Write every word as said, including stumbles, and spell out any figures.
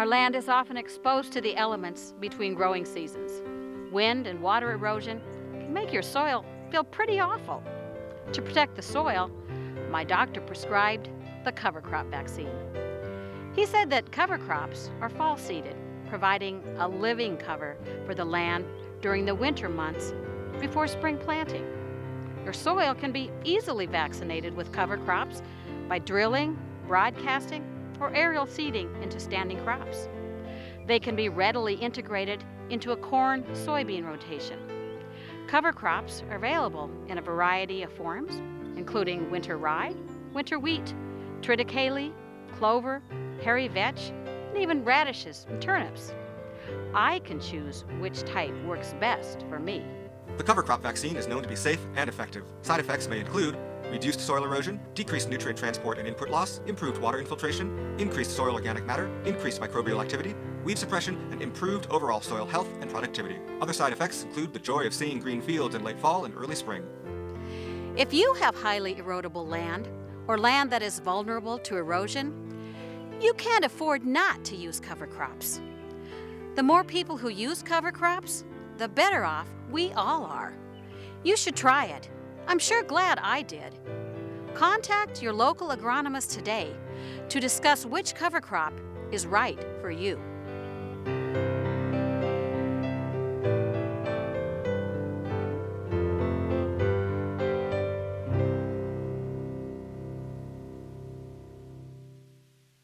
Our land is often exposed to the elements between growing seasons. Wind and water erosion can make your soil feel pretty awful. To protect the soil, my doctor prescribed the cover crop vaccine. He said that cover crops are fall seeded, providing a living cover for the land during the winter months before spring planting. Your soil can be easily vaccinated with cover crops by drilling, broadcasting, or aerial seeding into standing crops. They can be readily integrated into a corn-soybean rotation. Cover crops are available in a variety of forms, including winter rye, winter wheat, triticale, clover, hairy vetch, and even radishes and turnips. I can choose which type works best for me. The cover crop vaccine is known to be safe and effective. Side effects may include reduced soil erosion, decreased nutrient transport and input loss, improved water infiltration, increased soil organic matter, increased microbial activity, weed suppression, and improved overall soil health and productivity. Other side effects include the joy of seeing green fields in late fall and early spring. If you have highly erodible land, or land that is vulnerable to erosion, you can't afford not to use cover crops. The more people who use cover crops, the better off we all are. You should try it. I'm sure glad I did. Contact your local agronomist today to discuss which cover crop is right for you.